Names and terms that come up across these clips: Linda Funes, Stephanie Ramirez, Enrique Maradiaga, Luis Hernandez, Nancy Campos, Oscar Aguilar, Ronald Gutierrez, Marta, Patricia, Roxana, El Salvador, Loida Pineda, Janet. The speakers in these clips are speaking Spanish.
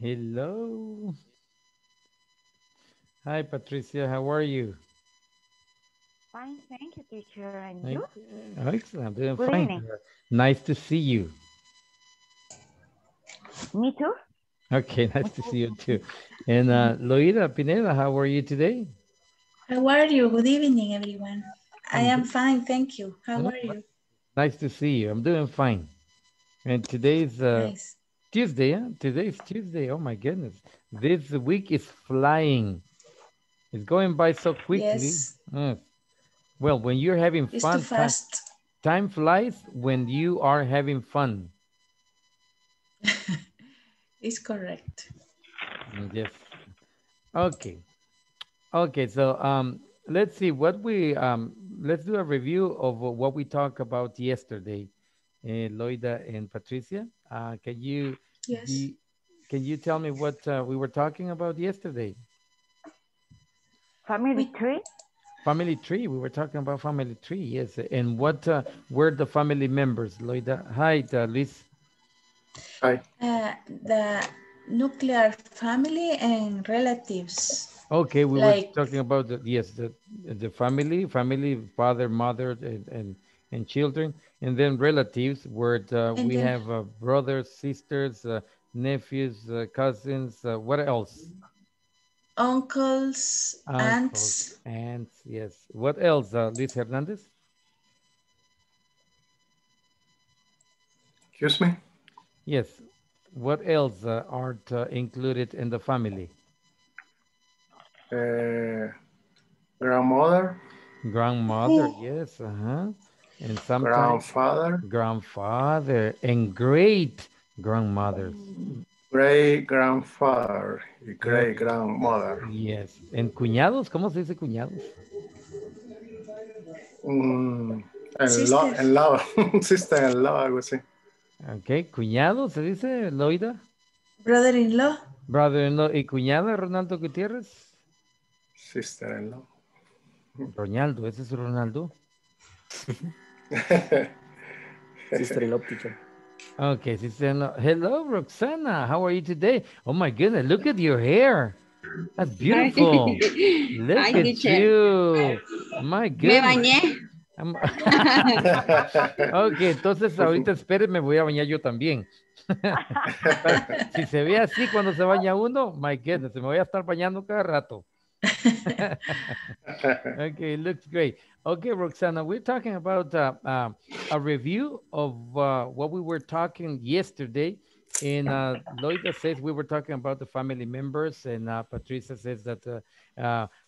Hello. Hi, Patricia. How are you? Fine, thank you, teacher. And you? Excellent. Good fine. Evening. Nice to see you. Me too. Okay, nice to see you too. And Loida Pineda, how are you today? How are you? Good evening, everyone. I am fine, thank you. How are you? Nice to see you. I'm doing fine. And today's nice. Tuesday. Huh? Today's Tuesday. Oh my goodness. This week is flying. It's going by so quickly. Yes. Well, when you're having fun, time flies when you are having fun. It's correct. Yes. Okay. Okay, so let's see what we, let's do a review of what we talked about yesterday, Loida and Patricia. Can you, yes. Can you tell me what we were talking about yesterday? Family tree. Family tree. We were talking about family tree. Yes. And what were the family members, Loida? Hi, Luis. Hi. The nuclear family and relatives. Okay, we like, were talking about the, yes, the family, father, mother, and children, and then relatives. Where we then, have brothers, sisters, nephews, cousins. What else? Uncles, aunts, yes. What else, Luis Hernandez? Excuse me? Yes. What else aren't included in the family? Grandmother, yes. And sometimes grandfather, and great grandmothers. Great-grandfather y great-grandmother. Yes. ¿En cuñados? ¿Cómo se dice cuñados? En lava. Sister en lava, algo así. Ok. ¿Cuñado se dice, Loida? Brother-in-law. Brother-in-law. ¿Y cuñada, Ronaldo Gutierrez? Sister en law. Ronaldo, ¿ese es Ronaldo? Sister-in-law, teacher. Okay, sister. Hello, Roxana. How are you today? Oh my goodness, look at your hair. That's beautiful. Look at you. My goodness. Me bañé. Okay, entonces ahorita espérenme, voy a bañar yo también. Si se ve así cuando se baña uno, my goodness, me voy a estar bañando cada rato. Okay, looks great. Okay, Roxana, we're talking about a review of what we were talking yesterday. And Loida says we were talking about the family members, and Patricia says that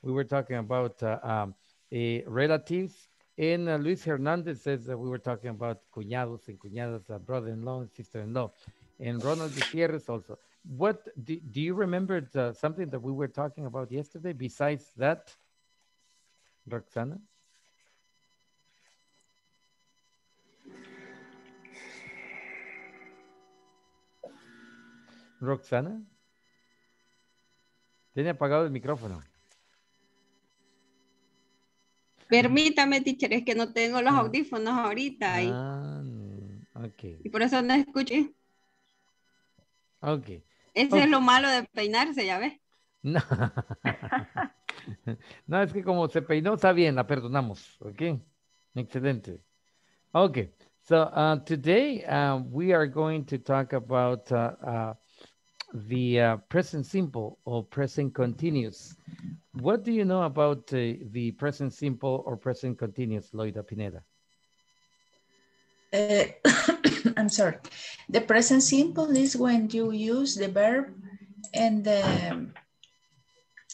we were talking about relatives. And Luis Hernandez says that we were talking about cuñados and cuñadas, brother-in-law and sister-in-law. And Ronald Gutierrez also. What do you remember something that we were talking about yesterday besides that, Roxana? Roxana, tiene apagado el micrófono. Permítame, teacher, es que no tengo los audífonos ahorita. Okay. Y por eso no escuché. Okay. Eso es lo malo de peinarse, ya ves. No. No, es que como se peinó, está bien, la perdonamos. Ok. Excelente. Ok. So today we are going to talk about the present simple or present continuous. What do you know about the present simple or present continuous, Loida Pineda? I'm sorry. The present simple is when you use the verb and the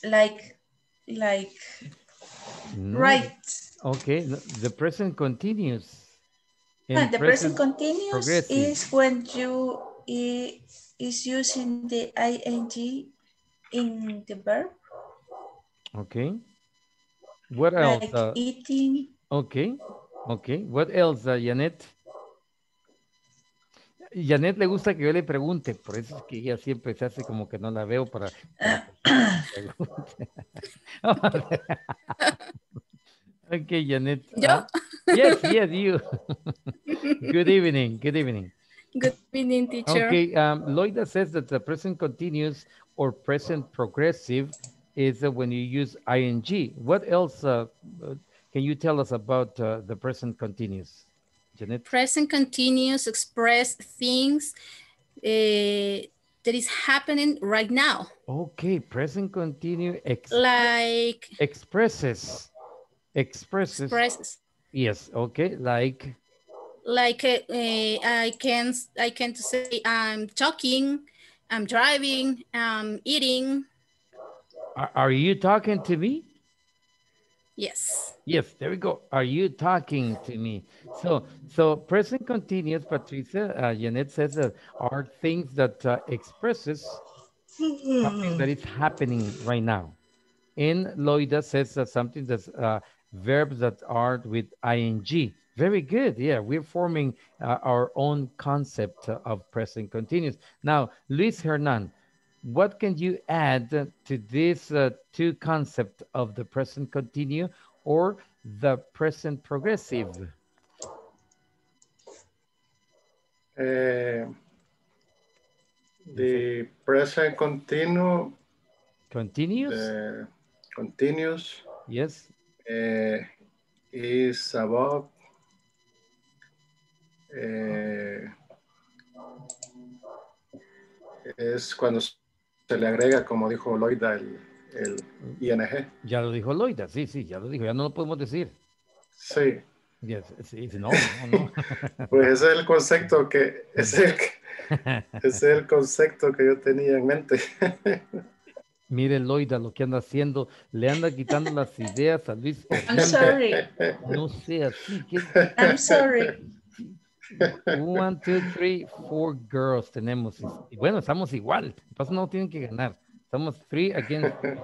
like no. Right. Okay. The present continuous. The present continuous is when you is using the ing in the verb. Okay. What else? Like eating. Okay. Okay. What else, Janet? Janet le gusta que yo le pregunte, por eso es que ella siempre se hace como que no la veo para preguntar. Okay, Janet. Yes, you. Good evening. Good evening, teacher. Okay, Loida says that the present continuous or present progressive is when you use ing. What else can you tell us about the present continuous, Janet? Present continuous express things that is happening right now. Okay, present continuous like expresses. Expresses. Yes. Okay. Like I can say I'm talking, I'm driving, I'm eating. Are you talking to me? Yes. Yes. There we go. Are you talking to me? So present continuous, Patricia, Janet says that are things that expresses something that is happening right now, and Loida says that something that's verbs that are with ing. Very good. Yeah, we're forming our own concept of present continuous. Now, Luis Hernandez, what can you add to these two concepts of the present continuous or the present progressive? The present continuous. Continuous? Continuous. Yes. Is about es cuando se le agrega, como dijo Loida, el ING. Ya lo dijo Loida, sí, ya lo dijo, ya no lo podemos decir. Sí. Yes, no. Pues ese es el concepto que yo tenía en mente. Miren, Loida, lo que anda haciendo, le anda quitando las ideas a Luis. I'm sorry. No sé, así que... I'm sorry. 1, 2, 3, 4 girls tenemos. Y bueno, estamos igual. Entonces no tienen que ganar. Estamos 3 against 4.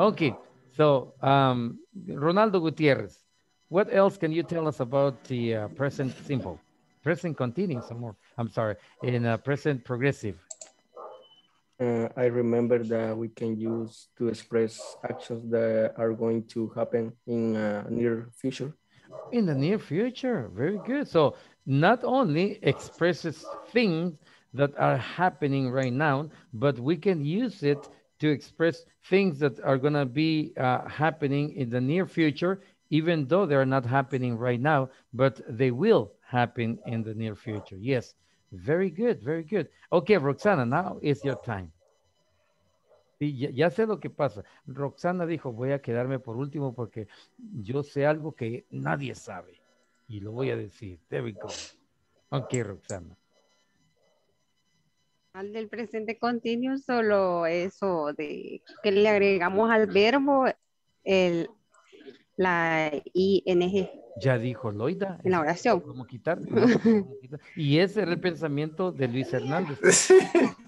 Okay, so, Ronaldo Gutierrez, what else can you tell us about the present simple? Present continuous, I'm sorry, in present progressive. I remember that we can use to express actions that are going to happen in near future. In the near future, very good. So not only expresses things that are happening right now, but we can use it to express things that are going to be happening in the near future, even though they're not happening right now, but they will happen in the near future. Yes. Very good, very good. Okay, Roxana, now is your time. Ya sé lo que pasa. Roxana dijo, voy a quedarme por último porque yo sé algo que nadie sabe. Y lo voy a decir. There we go. Okay, Roxana. Al del presente continuo, solo eso de que le agregamos al verbo la ING. Ya dijo Loida. En la oración. ¿Cómo quitar? Y ese era el pensamiento de Luis Hernández.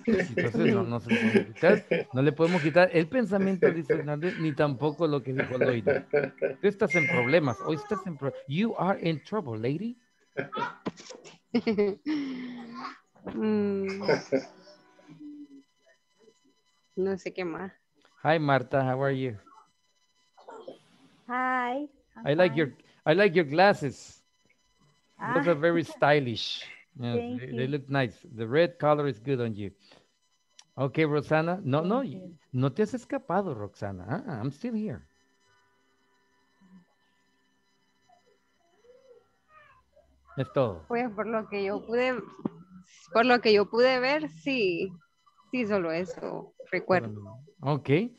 Entonces no se puede quitar. No le podemos quitar el pensamiento de Luis Hernández ni tampoco lo que dijo Loida. Tú estás en problemas. Hoy estás en problemas. You are in trouble, lady. No sé qué más. Hi, Marta. How are you? Hi. I like your... I like your glasses. Those are very stylish. Yeah, they look nice. The red color is good on you. Okay, Roxana. No te has escapado, Roxana. I'm still here. Es todo. Pues por lo que yo pude ver, sí, solo eso recuerdo. Okay.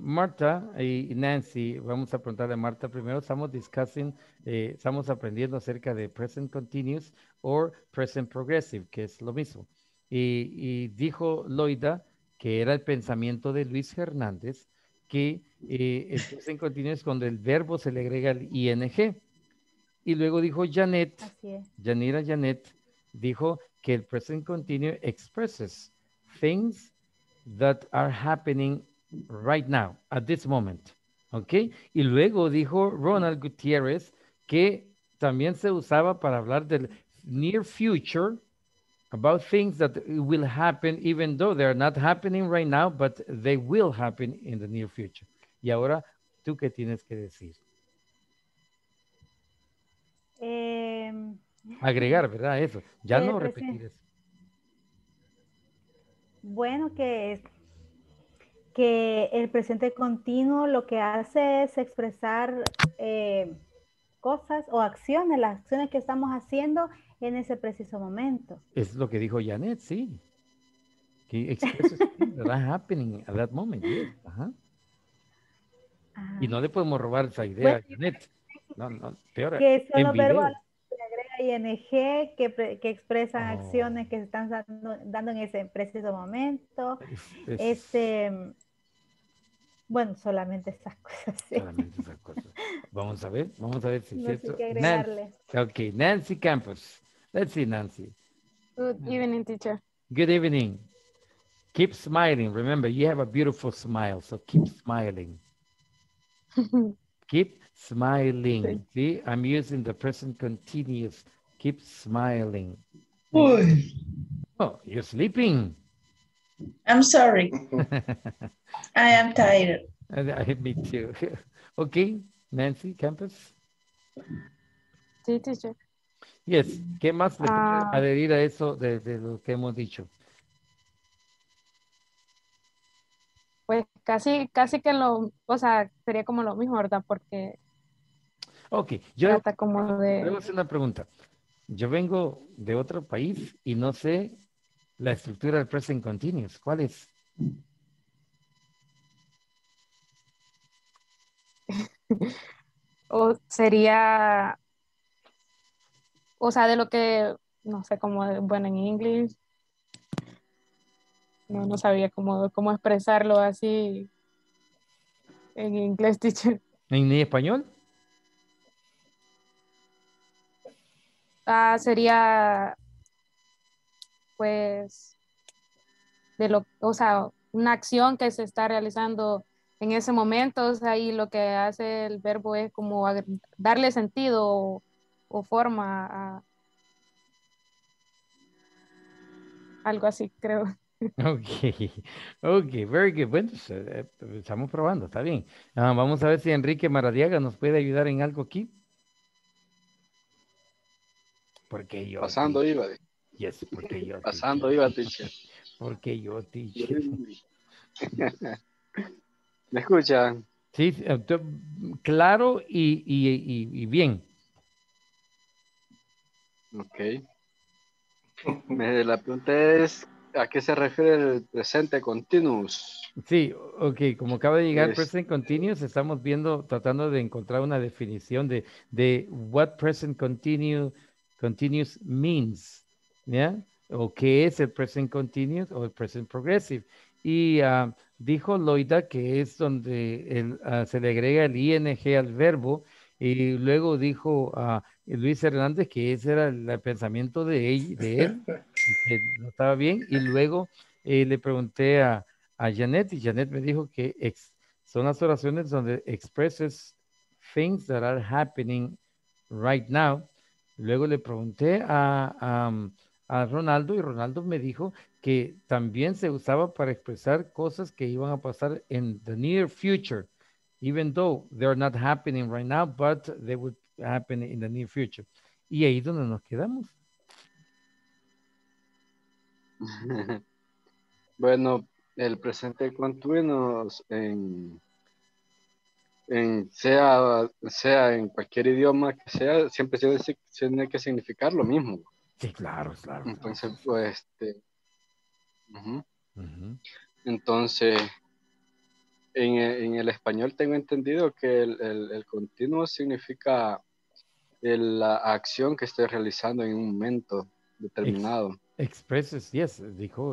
Marta y Nancy, vamos a preguntarle a Marta primero. Estamos discussing, estamos aprendiendo acerca de present continuous o present progressive, que es lo mismo. Y dijo Loida que era el pensamiento de Luis Hernández que el present continuous cuando el verbo se le agrega el ING. Y luego dijo Janet, Janet dijo que el present continuous expresses things that are happening right now, at this moment. ¿Ok? Y luego dijo Ronald Gutierrez que también se usaba para hablar del near future, about things that will happen even though they're not happening right now, but they will happen in the near future. Y ahora, ¿tú qué tienes que decir? Agregar, ¿verdad? Eso. Ya no repetir eso. Bueno, que el presente continuo lo que hace es expresar cosas o acciones, las acciones que estamos haciendo en ese preciso momento. Es lo que dijo Janet, sí. Que expresas that are happening at that moment. Yes. Ajá. Ajá. Y no le podemos robar esa idea a Janet. No, no, peor. Que son los verbos a los que agrega ING, que expresan acciones que se están dando en ese preciso momento. Bueno, solamente esas cosas. ¿Sí? Solamente esas cosas. Vamos a ver si es cierto. Nancy, ok, Nancy Campos. Let's see, Nancy. Good evening, teacher. Good evening. Keep smiling. Remember, you have a beautiful smile, so keep smiling. Keep smiling. See, I'm using the present continuous. Keep smiling. Uy. Oh, you're sleeping. I'm sorry. I am tired. Me too. Okay, Nancy Campos. Sí, teacher. Yes, ¿qué más le puede adherir a eso de lo que hemos dicho? Pues casi que lo, o sea, sería como lo mismo, ¿verdad? Porque... Ok, yo hasta como de... voy a hacer una pregunta. Yo vengo de otro país y no sé la estructura del present continuous. ¿Cuál es? O sería, o sea, de lo que, no sé cómo, bueno, en inglés, no sabía cómo expresarlo así en inglés, teacher. ¿En español? Sería, pues, o sea, una acción que se está realizando en ese momento, o sea, y lo que hace el verbo es como darle sentido o forma a algo así, creo. Ok, very good. Bueno, estamos probando, está bien. Vamos a ver si Enrique Maradiaga nos puede ayudar en algo aquí. Porque yo... Pasando iba. Yes, porque yo... Pasando iba, teacher. Porque yo, teacher. ¿Me escuchan? Sí, claro y bien. Ok. La pregunta es, ¿a qué se refiere el presente continuous? Sí, ok, como acaba de llegar present continuous, estamos viendo, tratando de encontrar una definición de what present continuous means, ¿ya? O qué es el present continuous o el present progressive. Y dijo Loida que es donde se le agrega el ING al verbo, y luego dijo Luis Hernández que ese era el pensamiento de él, que no estaba bien, y luego le pregunté a Janet, y Janet me dijo que son las oraciones donde expresses things that are happening right now. Luego le pregunté a Ronaldo, y Ronaldo me dijo que también se usaba para expresar cosas que iban a pasar en the near future, even though they're not happening right now, but they would happen in the near future. Y ahí es donde nos quedamos. Bueno, el presente continuo sea en cualquier idioma que sea, siempre tiene que significar lo mismo. Sí, claro. Entonces, pues, entonces, en el español tengo entendido que el continuo significa la acción que estoy realizando en un momento determinado. Expresses, yes,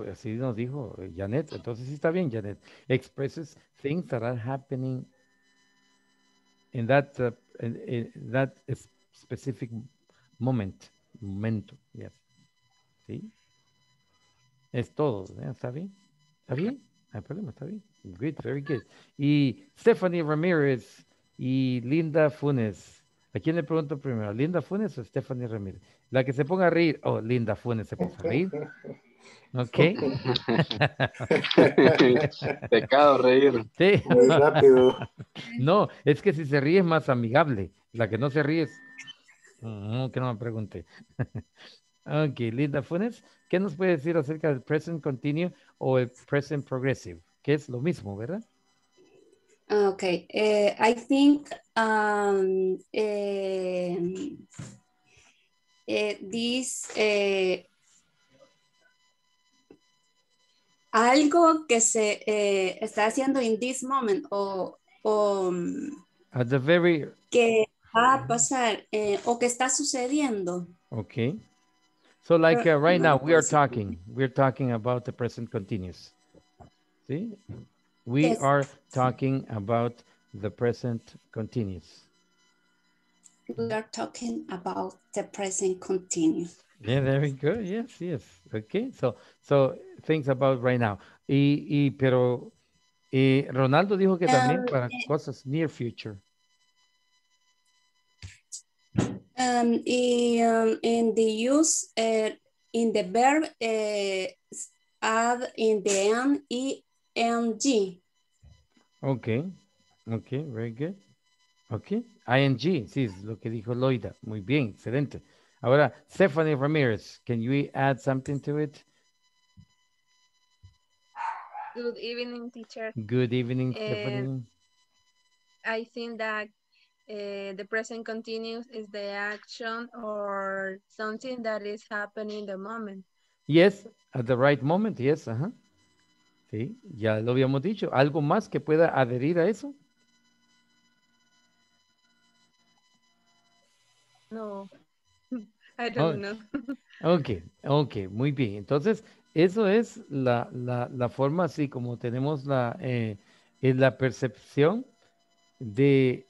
así nos dijo Janet. Entonces sí está bien, Janet. Expresses things that are happening in that, in that specific moment. Momento, yes. ¿Sí? Es todo, ¿eh? ¿Está bien? ¿Está bien? No hay problema, está bien. Good, very good. Y Stephanie Ramirez y Linda Funes. ¿A quién le pregunto primero? ¿Linda Funes o Stephanie Ramírez? La que se ponga a reír. Oh, Linda Funes se puso a reír. Ok. Pecado reír. Sí. Muy rápido. No, es que si se ríe es más amigable. La que no se ríe es... No, que no me pregunte. Ok, Linda Funes, ¿qué nos puede decir acerca del present continuo o el present progressive? Que es lo mismo, ¿verdad? Ok, I think this algo que se está haciendo in this moment o at the very... que va a pasar o que está sucediendo. Okay. So like right now we are talking. We're talking about the present continuous. See? We yes. are talking about the present continuous. We are talking about the present continuous. Yeah, very good. Yes, yes. Okay. So things about right now. Pero Ronaldo dijo que también para cosas near future. In the use in the verb add in the end ing. Okay, okay, very good. Okay, ing, sí, es lo que dijo Loida. Muy bien, excelente. Ahora, Stephanie Ramirez, can you add something to it? Good evening, teacher. Good evening, Stephanie. I think that the present continuous is the action or something that is happening in the moment. Yes, at the right moment, yes. Uh-huh. Sí, ya lo habíamos dicho. ¿Algo más que pueda adherir a eso? No, I don't know. Okay, okay, muy bien. Entonces, eso es la forma así como tenemos la percepción del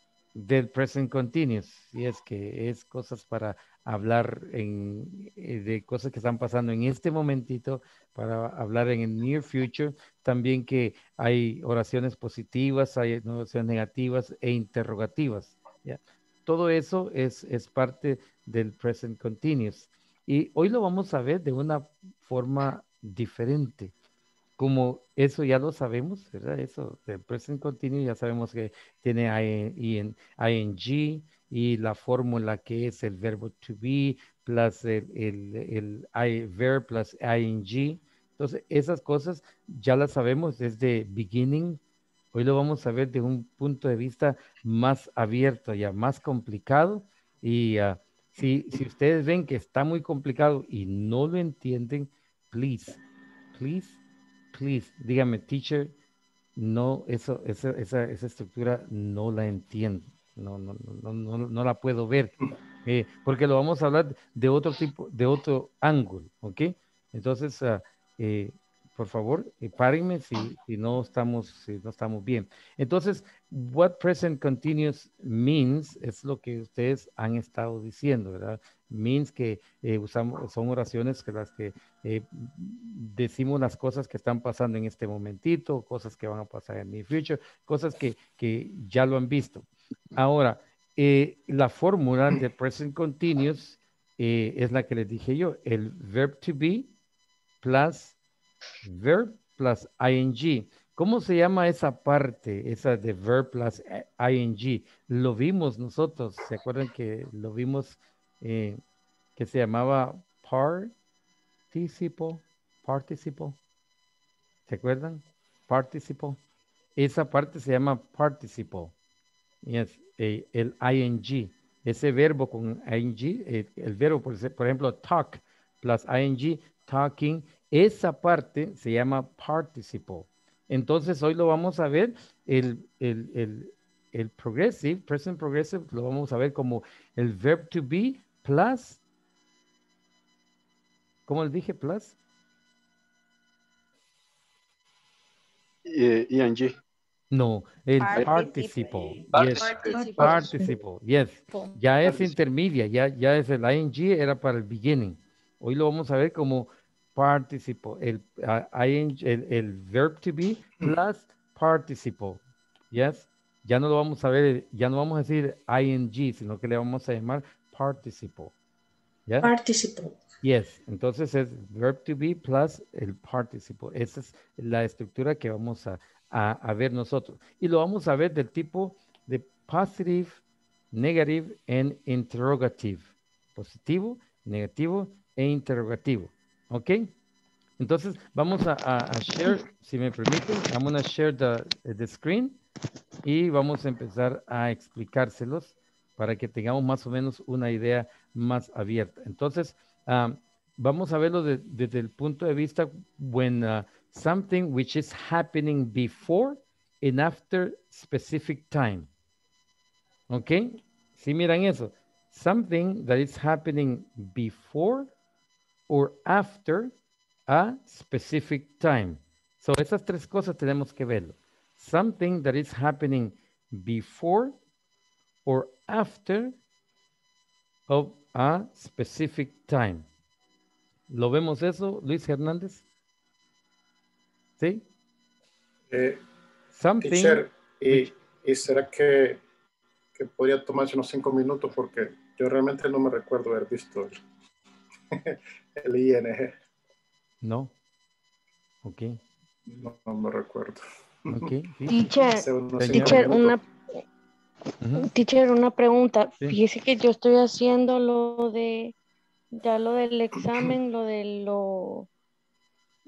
present continuous, y es que es cosas para hablar de cosas que están pasando en este momentito, para hablar en el near future, también que hay oraciones positivas, hay oraciones negativas e interrogativas, ¿ya? Todo eso es parte del present continuous, y hoy lo vamos a ver de una forma diferente. Como eso ya lo sabemos, ¿verdad? Eso del present continuous ya sabemos que tiene ing y la fórmula que es el verbo to be plus el verb plus ing. Entonces, esas cosas ya las sabemos desde beginning. Hoy lo vamos a ver de un punto de vista más abierto, ya más complicado. Y si ustedes ven que está muy complicado y no lo entienden, please, dígame, teacher, no, esa estructura no la entiendo, no la puedo ver, porque lo vamos a hablar de otro tipo, de otro ángulo, ¿ok? Entonces, por favor, párenme si no estamos bien. Entonces, what present continuous means es lo que ustedes han estado diciendo, ¿verdad? Means que son oraciones que las que decimos las cosas que están pasando en este momentito, cosas que van a pasar en el future, cosas que ya lo han visto. Ahora, la fórmula de present continuous es la que les dije yo, el verb to be plus verb plus ing. ¿Cómo se llama esa parte, esa de verb plus ing? Lo vimos nosotros, ¿se acuerdan que lo vimos que se llamaba participle? ¿Se acuerdan? Participle. Esa parte se llama participle. Yes, el ing. Ese verbo con ing, el verbo, por ejemplo, talk plus ing, talking. Esa parte se llama participle. Entonces hoy lo vamos a ver, el progressive, present progressive, lo vamos a ver como el verb to be plus, ¿cómo le dije? Plus. ING. No, el participle. Participle, yes. Ya es intermedia, ya es el ING, era para el beginning. Hoy lo vamos a ver como participle, el verb to be plus participle. Yes. Ya no lo vamos a ver, ya no vamos a decir ing, sino que le vamos a llamar participle. Yes. Participle. Yes. Entonces es verb to be plus el participle. Esa es la estructura que vamos a ver nosotros. Y lo vamos a ver del tipo de positive, negative and interrogative. positivo, negativo e interrogativo. ¿Ok? Entonces, vamos a share, si me permiten, I'm going to share the screen y vamos a empezar a explicárselos para que tengamos más o menos una idea más abierta. Entonces, vamos a verlo desde el punto de vista when something which is happening before and after specific time. ¿Ok? Sí, miran eso. Something that is happening before or after a specific time. So, esas tres cosas tenemos que verlo. Something that is happening before or after of a specific time. ¿Lo vemos eso, Luis Hernández? ¿Sí? Something. Teacher, y será que podría tomarse unos 5 minutos porque yo realmente no me recuerdo haber visto el ING. No. Ok. No me recuerdo. Okay. Sí. Teacher, una pregunta. Sí. Fíjese que yo estoy haciendo lo del examen,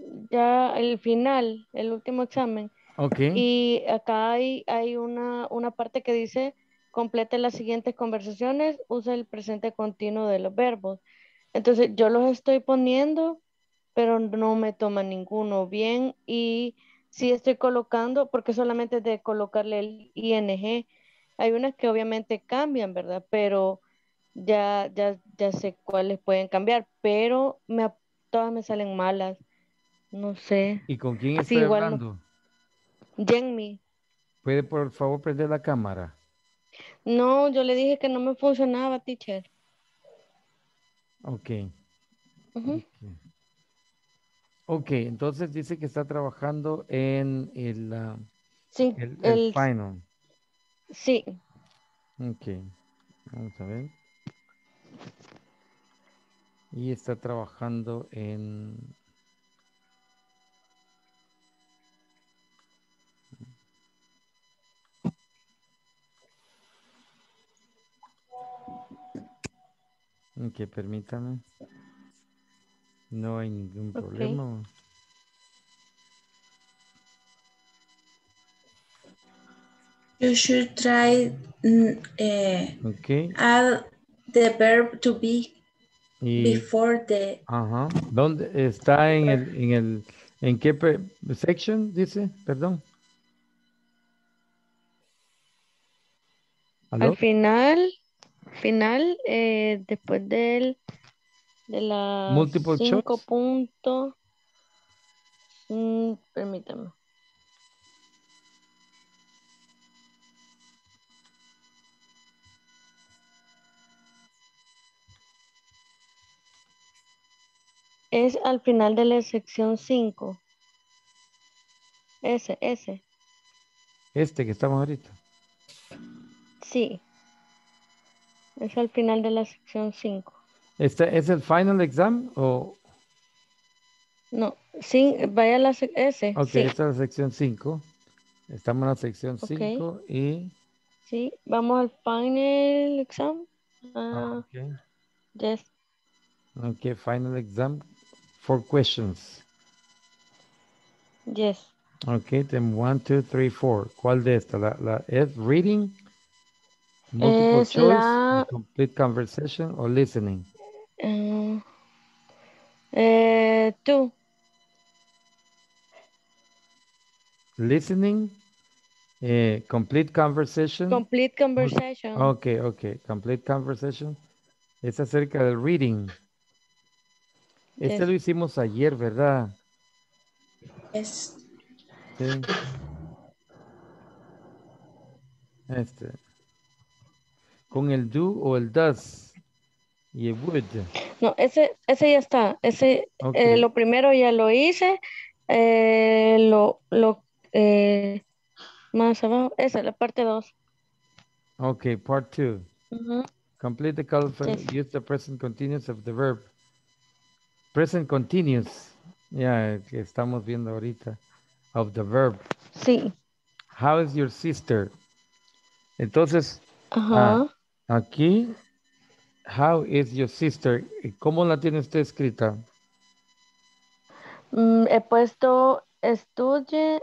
el final, el último examen. Okay. Y acá hay una parte que dice: complete las siguientes conversaciones, usa el presente continuo de los verbos. Entonces yo los estoy poniendo, pero no me toma ninguno bien, y sí estoy colocando, porque solamente es de colocarle el ING. Hay unas que obviamente cambian, ¿verdad? Pero ya sé cuáles pueden cambiar, pero todas me salen malas. No sé. ¿Y con quién estoy hablando? Jenny. ¿Puede por favor prender la cámara? No, yo le dije que no me funcionaba, teacher. Ok. Uh-huh. Ok, entonces dice que está trabajando en el final. Sí. Ok, vamos a ver. Y está trabajando en... Ok, permítame. No hay ningún problema. You should try add the verb to be before the... Ajá. ¿Dónde está en qué section dice? Perdón. ¿Aló? Al final, después de la multiple 5 puntos. Permítame. Es al final de la sección 5. Ese. Este que estamos ahorita. Sí. Es al final de la sección 5. ¿Este es el final exam o...? No, sí, vaya a la S. Ok, sí. Esta es la sección 5. Estamos en la sección 5 y... Sí, vamos al final exam. Ok. Yes. Ok, final exam, 4 questions. Yes. Ok, then 1, 2, 3, 4. ¿Cuál de esta? ¿La es reading? Multiple es choice, complete conversation or listening. Two. Listening, complete conversation. Complete conversation. Okay. Complete conversation. Es acerca del reading. Yes. Este lo hicimos ayer, ¿verdad? Yes. Sí. Este. Con el do o el does y el would. No, ese ya está. Lo primero ya lo hice. Más abajo. Esa es la parte 2. Ok, part 2. Uh-huh. Complete the call for use the present continuous of the verb. Present continuous. Ya, que estamos viendo ahorita. Of the verb. Sí. How is your sister? Entonces, aquí How is your sister? ¿Cómo la tiene usted escrita? He puesto student,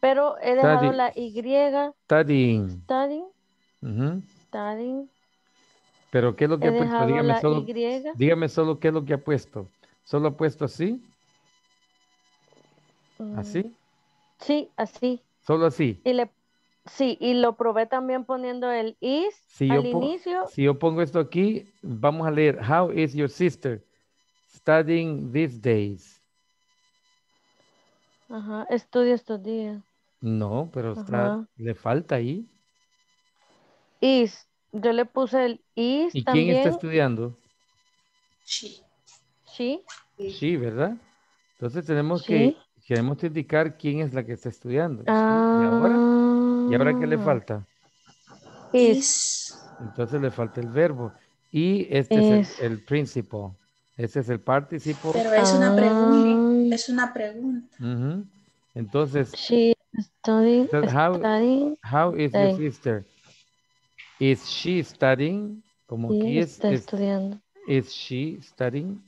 pero he dejado la Y. Studying. Uh-huh. Studying. Pero ¿qué es lo que ha puesto? Dígame solo qué es lo que ha puesto. ¿Solo ha puesto así? ¿Así? Sí, así. ¿Solo así? Y lo probé también poniendo el is al inicio. Si yo pongo esto aquí, vamos a leer. How is your sister studying these days? Ajá, estudia estos días. No, pero le falta ahí. Is. Yo le puse el is también. ¿Y quién está estudiando? She, ¿verdad? Entonces tenemos que indicar quién es la que está estudiando. ¿Y ahora qué le falta? Is. Entonces le falta el verbo. Y este es el principal. Este es el participo. Pero es una pregunta. Es una pregunta. Uh-huh. Entonces, how is your sister? Is she studying? Como sí, que está estudiando. Is she studying?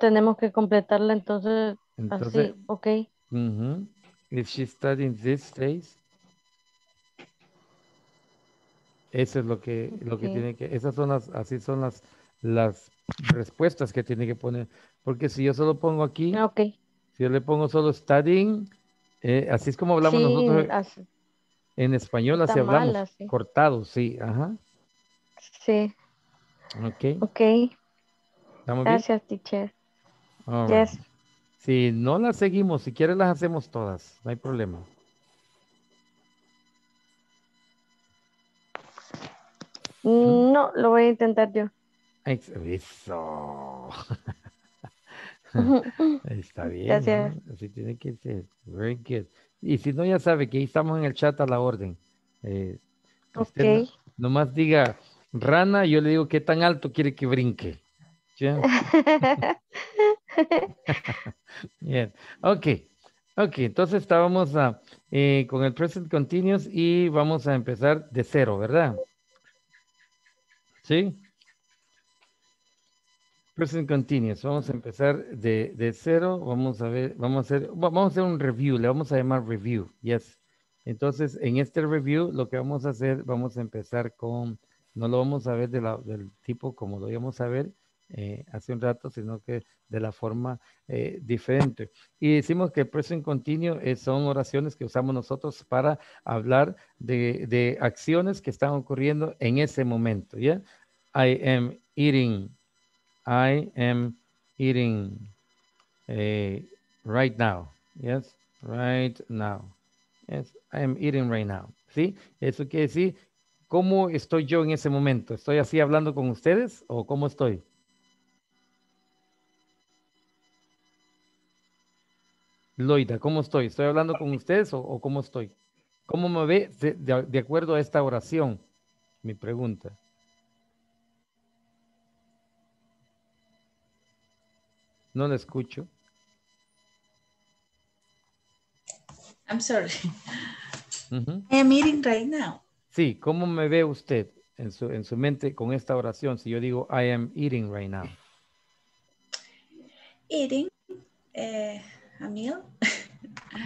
Tenemos que completarla entonces así, ok. Uh-huh. Is she studying these days? Eso es lo que tiene que... Esas son las respuestas que tiene que poner. Porque si yo solo pongo aquí... Okay. Si yo le pongo solo studying, así es como hablamos nosotros... En español así hablamos, cortado, sí, ajá. Sí. Ok. Gracias, teacher. Right. Yes. Si no las seguimos, si quieres las hacemos todas, no hay problema. No, lo voy a intentar yo. Eso. Está bien. Gracias. ¿No? Así tiene que ser. Very good. Y si no, ya sabe que ahí estamos en el chat a la orden. Usted nomás diga rana, yo le digo qué tan alto quiere que brinque. ¿Sí? Bien. Ok, entonces estábamos con el present continuous y vamos a empezar de cero, ¿verdad? ¿Sí? Present continuous, vamos a empezar de cero, vamos a ver, vamos a hacer un review, le vamos a llamar review, yes. Entonces, en este review, lo que vamos a hacer, vamos a empezar con, no lo vamos a ver del tipo como lo íbamos a ver hace un rato, sino que de la forma diferente. Y decimos que present continuous son oraciones que usamos nosotros para hablar de acciones que están ocurriendo en ese momento, ¿ya? I am eating right now. Yes, right now. Yes, I am eating right now. ¿Sí? Eso quiere decir, ¿cómo estoy yo en ese momento? ¿Estoy así hablando con ustedes o cómo estoy? Loida, ¿cómo estoy? ¿Estoy hablando con ustedes o cómo estoy? ¿Cómo me ve de acuerdo a esta oración? Mi pregunta. No la escucho. I'm sorry. Uh-huh. I am eating right now. Sí, ¿cómo me ve usted en su mente con esta oración? Si yo digo, I am eating right now. Eating a meal.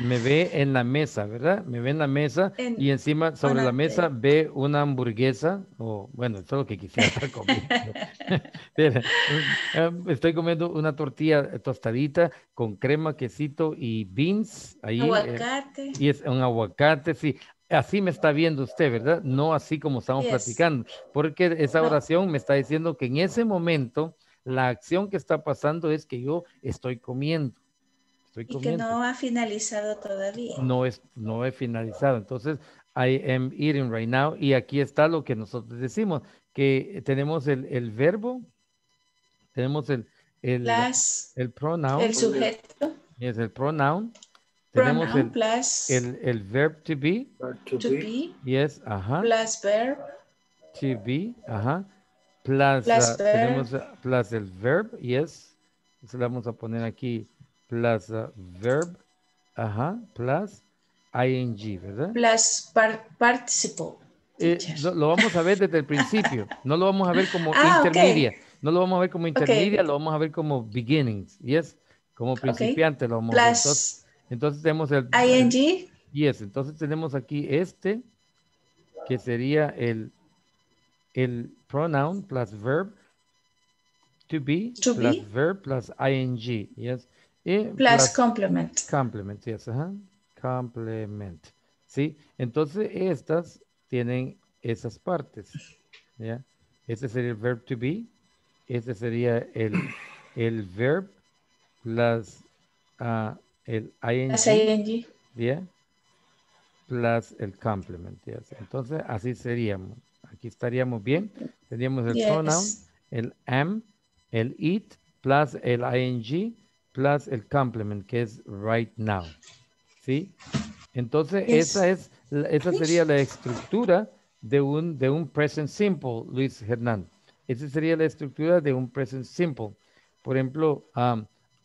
Me ve en la mesa, ¿verdad? Me ve en la mesa y encima sobre la mesa ve una hamburguesa o, bueno, eso es lo que quisiera estar comiendo. Estoy comiendo una tortilla tostadita con crema, quesito y beans. Ahí, aguacate. Y es un aguacate, sí. Así me está viendo usted, ¿verdad? No así como estamos platicando. Porque esa oración me está diciendo que en ese momento la acción que está pasando es que yo estoy comiendo. Y que no ha finalizado todavía. No he finalizado. Entonces, I am eating right now. Y aquí está lo que nosotros decimos, que tenemos el verbo, tenemos el pronoun. El sujeto. Es el pronoun. Tenemos plus el verb to be. To be. Yes, ajá. Plus verb. To be, ajá. Plus verb. Tenemos plus el verb, yes. Entonces, le vamos a poner aquí. Plus verb, ajá, plus ing, ¿verdad? Plus participle. lo vamos a ver desde el principio. No lo vamos a ver como intermedia. Okay. No lo vamos a ver como intermedia, lo vamos a ver como beginnings. Yes, como principiante lo vamos a ver. Entonces tenemos el... ING. Yes, entonces tenemos aquí este, que sería el pronoun plus verb, to be, plus verb plus ING. Yes. Y plus complement. Complement, yes. Complement. Sí, entonces estas tienen esas partes. ¿Ya? Este sería el verb to be. Este sería el verb plus el ING. Plus ING. Yeah, plus el complement. Yes. Entonces, así seríamos. Aquí estaríamos bien. Tendríamos el pronoun, el am, el it, plus el ING, plus el complement, que es right now. ¿Sí? Entonces, esa sería la estructura de un present simple, Luis Hernández. Esa sería la estructura de un present simple. Por ejemplo,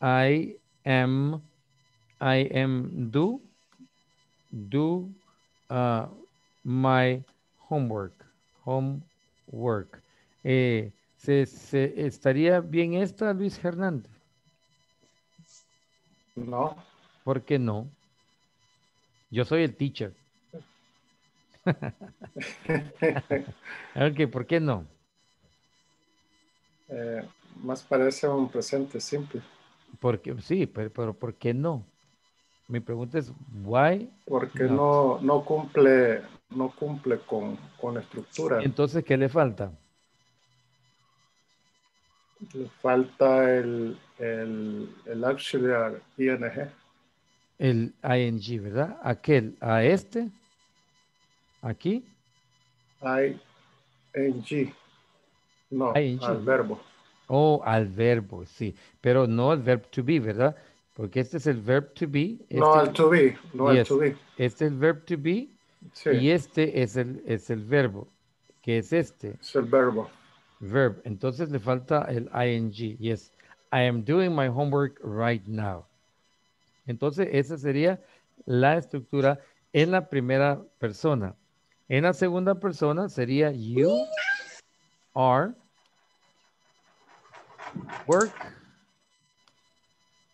I am do my homework. ¿Estaría bien esta, Luis Hernández? No. ¿Por qué no? Yo soy el teacher. Okay, ¿por qué no? Más parece un presente simple. Porque, sí, pero ¿por qué no? Mi pregunta es, ¿why? Porque no cumple con la estructura. Entonces, ¿qué le falta? Le falta el auxiliar ING. El ING, ¿verdad? Aquel, a este. Aquí. ING. No, ING. Al verbo. Oh, al verbo, sí. Pero no al verb to be, ¿verdad? Porque este es el verb to be. No al to be. No al to be. Este es el verb to be. Sí. Y este es el verbo. ¿Qué es este? Es el verbo. Verb. Entonces le falta el ING. Yes. I am doing my homework right now. Entonces esa sería la estructura en la primera persona. En la segunda persona sería you are work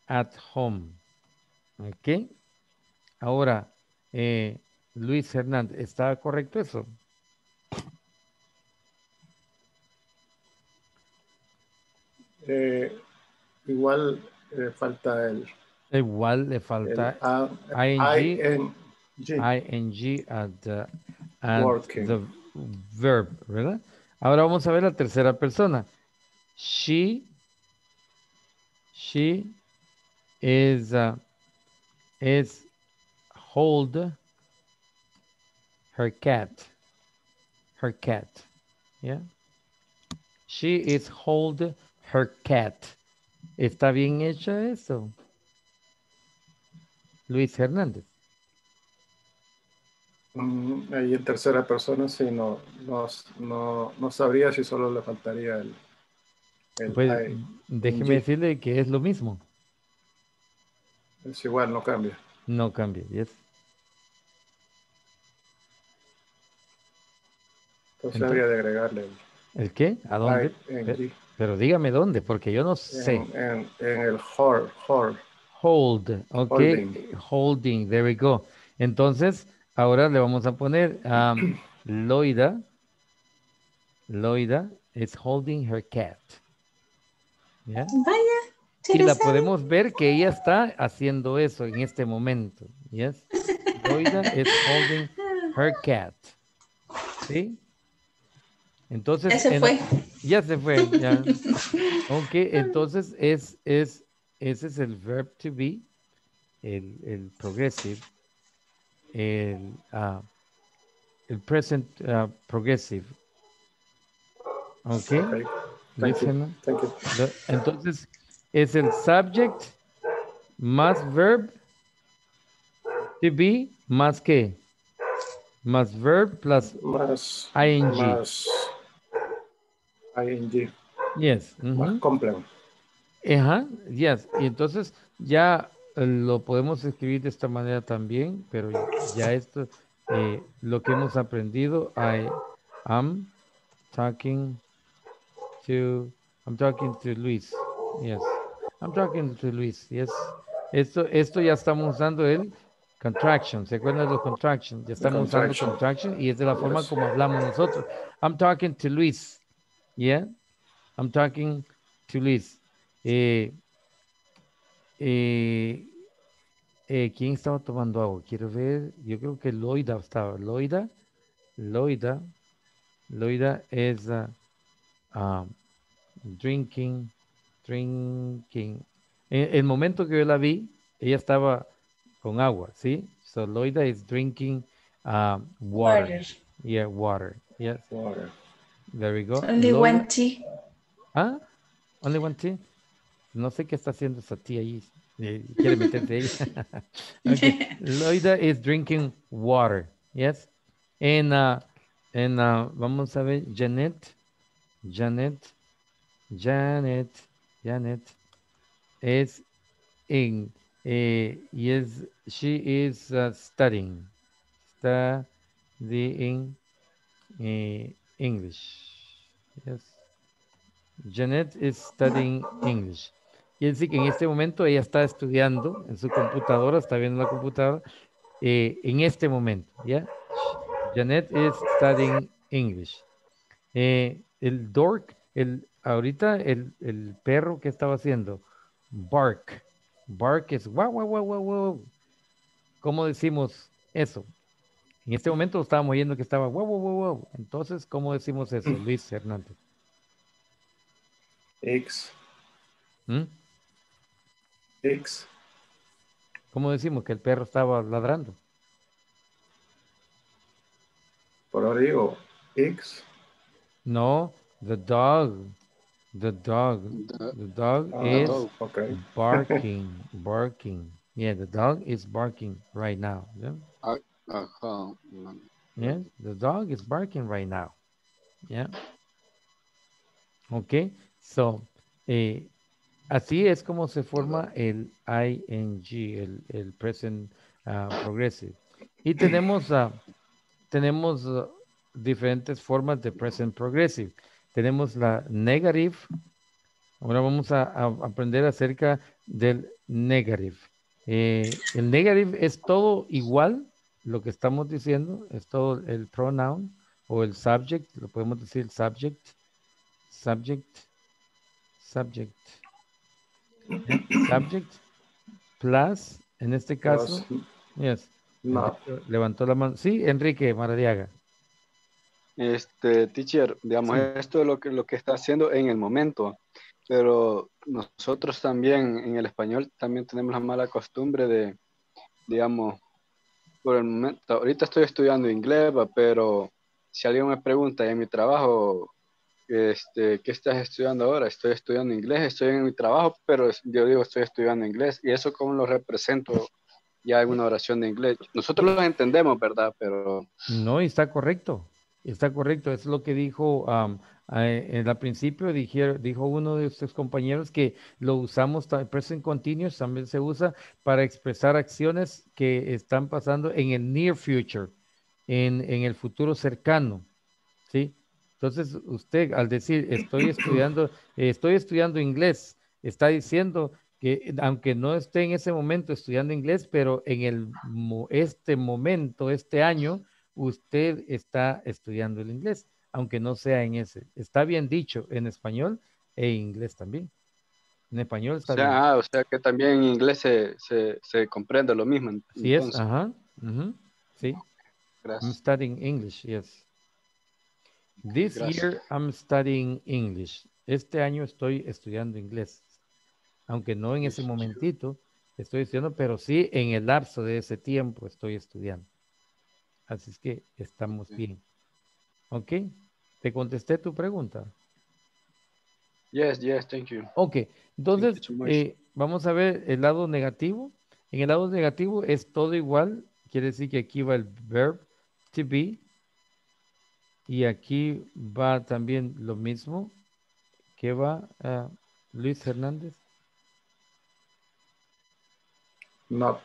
at home. Ok. Ahora, Luis Hernández, ¿está correcto eso? Igual falta el... Igual le falta ING at the verb, ¿verdad? Ahora vamos a ver la tercera persona. She is hold her cat. Yeah. She is hold her cat. ¿Está bien hecho eso? Luis Hernández. Ahí en tercera persona, sí, no sabría si solo le faltaría el pues, déjeme decirle que es lo mismo. Es igual, no cambia. No cambia, yes. Entonces habría de agregarle ¿el qué? ¿A dónde? Pero dígame dónde, porque yo no sé. En el hold, ok, holding, there we go. Entonces, ahora le vamos a poner Loida is holding her cat. ¿Ya? Vaya, y la podemos ver que ella está haciendo eso en este momento. Yes. Loida is holding her cat. ¿Sí? Entonces, ya se fue. Ya. Ok, entonces ese es el verb to be, el progressive, el present progressive. Ok. Thank you. Entonces, es el subject más verb to be más qué? Más verb plus ING. Más ING. Yes. Más complemento. Ajá, yes. Y entonces ya lo podemos escribir de esta manera también, pero ya esto lo que hemos aprendido. I'm talking to Luis. Yes. I'm talking to Luis. Yes. Esto ya estamos usando el contraction. ¿Se acuerdan de los contractions? Ya estamos usando contraction y es de la forma como hablamos nosotros. I'm talking to Luis. Yeah. I'm talking to Luis. ¿Quién estaba tomando agua? Quiero ver. Yo creo que Loida estaba. Loida es drinking. En el momento que yo la vi, ella estaba con agua, ¿sí? So Loida is drinking water. Yeah, water. Yes. Water. There we go. Only Loida. One tea. ¿Ah? Only one tea. No sé qué está haciendo esa tía ahí. Quiere meterse ella. Okay. Loida is drinking water. Yes. And vamos a ver, Janet is in, yes, she is studying English. Yes. Janet is studying English. Quiere decir que en este momento ella está estudiando en su computadora, está viendo la computadora, en este momento, ¿ya? Janet is studying English. El dork, ahorita el perro que estaba haciendo, bark. Bark es guau, guau, guau, guau, guau. ¿Cómo decimos eso? En este momento estábamos oyendo que estaba guau, guau, guau, guau. Entonces, ¿cómo decimos eso, Luis Hernández? Ex. Ex. ¿Cómo decimos que el perro estaba ladrando? Por ahora digo, X. No, the dog is okay. barking. Yeah, the dog is barking right now. Yeah? Yeah, the dog is barking right now. Yeah. Okay, so, así es como se forma el ING, el present progressive. Y tenemos a... Tenemos diferentes formas de present progressive. Tenemos la negative. Ahora vamos a aprender acerca del negative. El negative es todo igual, lo que estamos diciendo, es todo el pronoun o el subject, lo podemos decir subject, plus, en este caso, yes. No. Levantó la mano. Sí, Enrique Maradiaga. Teacher, digamos, sí. Esto es lo que está haciendo en el momento, pero nosotros también en el español también tenemos la mala costumbre de, digamos, por el momento, ahorita estoy estudiando inglés, pero si alguien me pregunta en mi trabajo, ¿qué estás estudiando ahora? Estoy estudiando inglés, estoy en mi trabajo, pero yo digo estoy estudiando inglés, y eso cómo lo represento. Ya hay una oración de inglés. Nosotros lo entendemos, ¿verdad? Pero... No, está correcto. Es lo que dijo al principio, dijo uno de sus compañeros que lo usamos, present continuous también se usa para expresar acciones que están pasando en el near future, en el futuro cercano, ¿sí? Entonces, usted al decir, estoy estudiando inglés, está diciendo... que aunque no esté en ese momento estudiando inglés, pero en este momento, este año, usted está estudiando el inglés, aunque no sea en ese. Está bien dicho en español e inglés también. En español está bien. O sea que también en inglés se comprende lo mismo. Sí, es, ajá. Uh-huh. Sí. Gracias. I'm studying English, yes. This year I'm studying English. Este año estoy estudiando inglés. Aunque no en ese momentito estoy estudiando, pero sí en el lapso de ese tiempo estoy estudiando. Así es que estamos bien. ¿Ok? ¿Te contesté tu pregunta? Yes, thank you. Ok, entonces vamos a ver el lado negativo. En el lado negativo es todo igual. Quiere decir que aquí va el verb to be. Y aquí va también lo mismo. ¿Qué va Luis Hernández? Not.